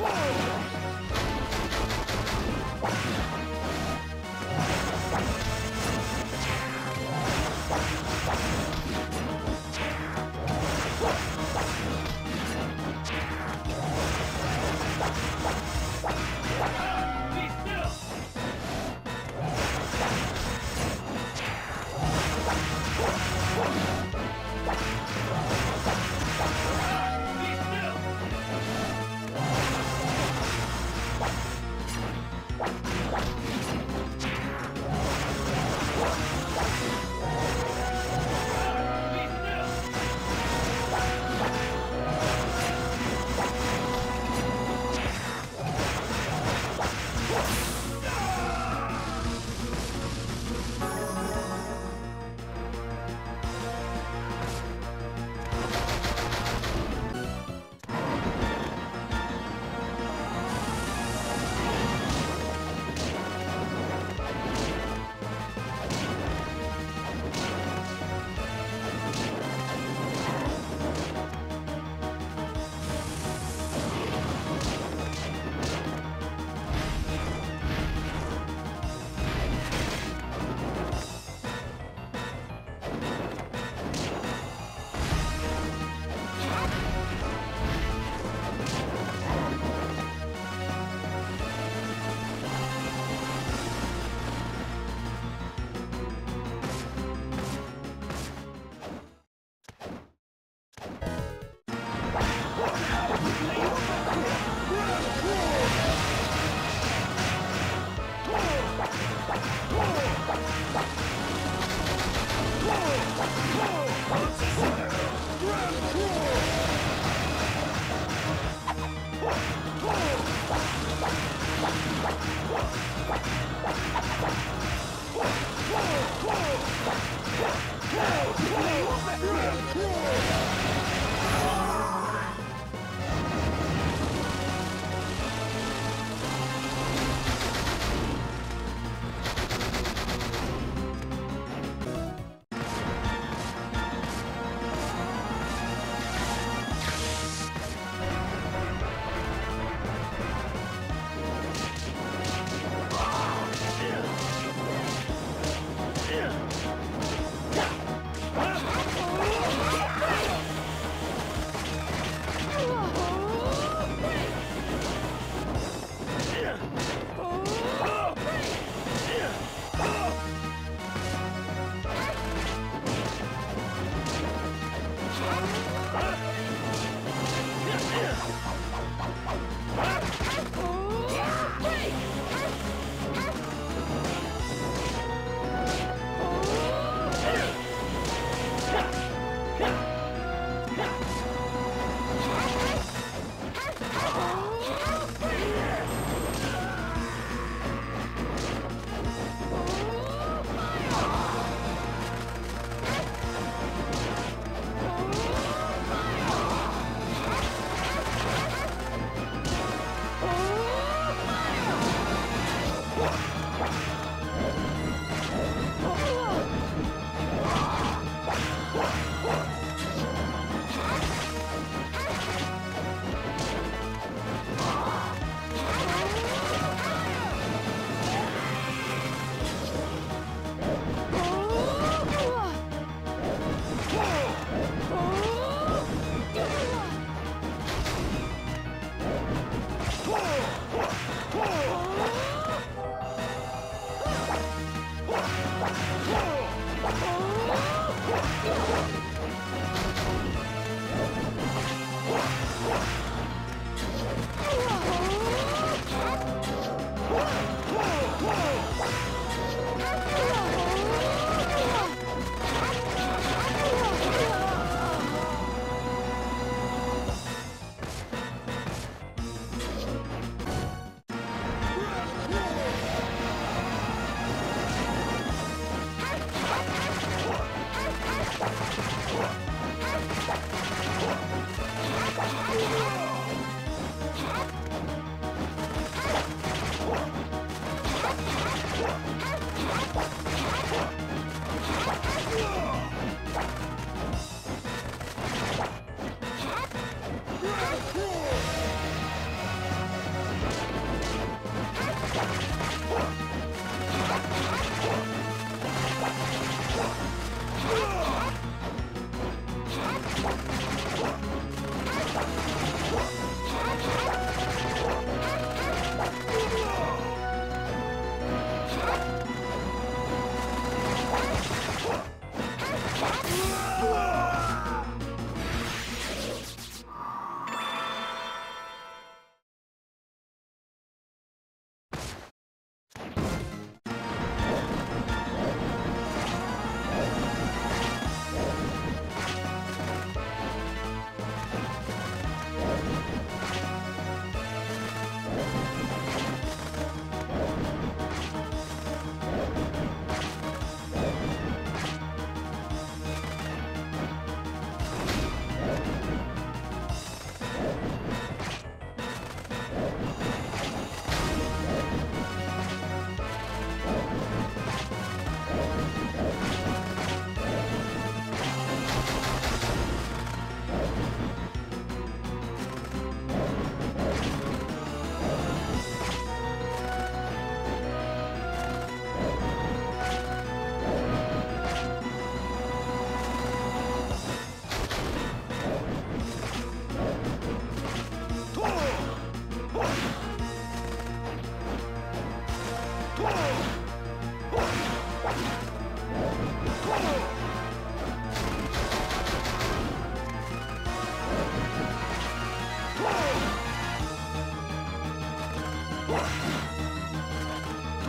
Be still!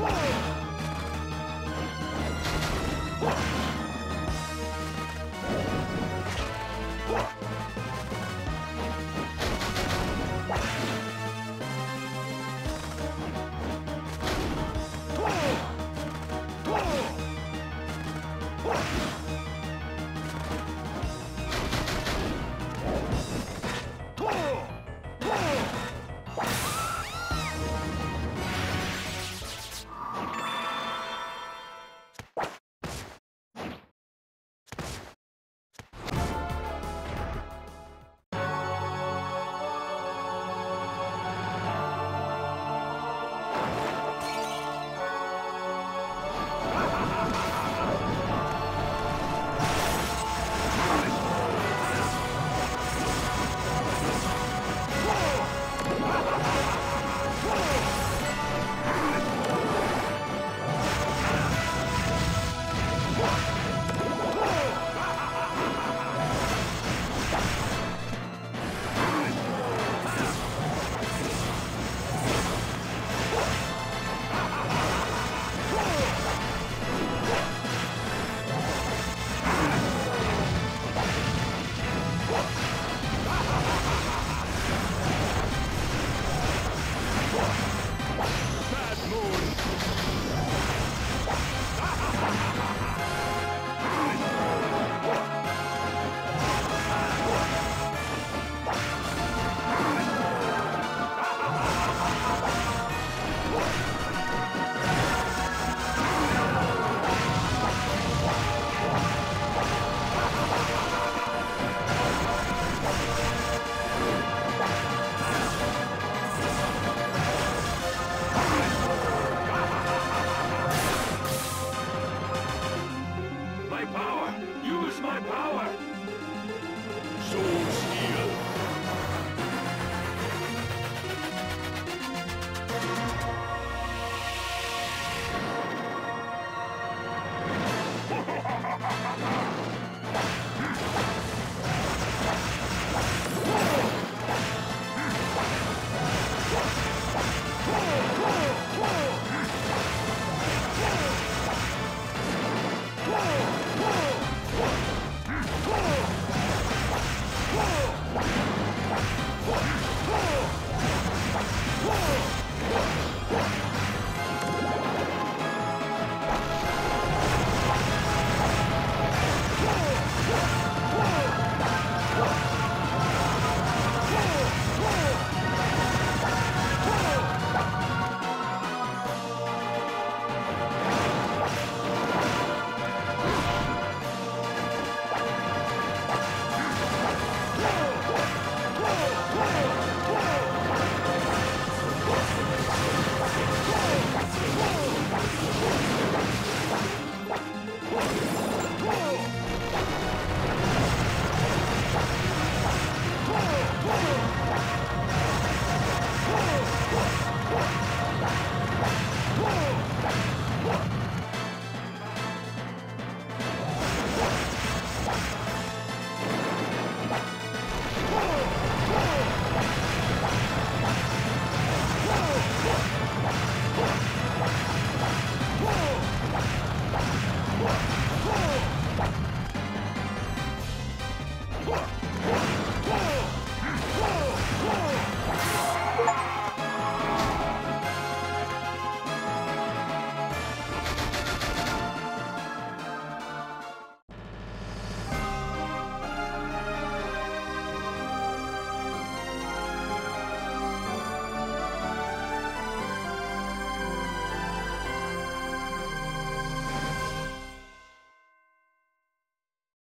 Whoa!